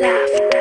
Laugh.